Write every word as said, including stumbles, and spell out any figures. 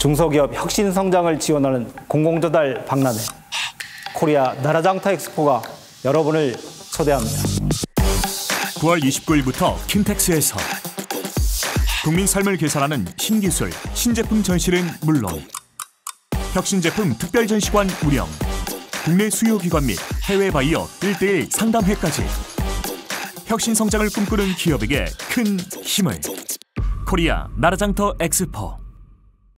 중소기업 혁신 성장을 지원하는 공공조달 박람회 코리아 나라장터 엑스포가 여러분을 초대합니다. 구월 이십구일부터 킨텍스에서 국민 삶을 개선하는 신기술, 신제품 전시는 물론 혁신제품 특별 전시관 운영, 국내 수요기관 및 해외 바이어 일대일 상담회까지 혁신 성장을 꿈꾸는 기업에게 큰 힘을. 코리아 나라장터 엑스포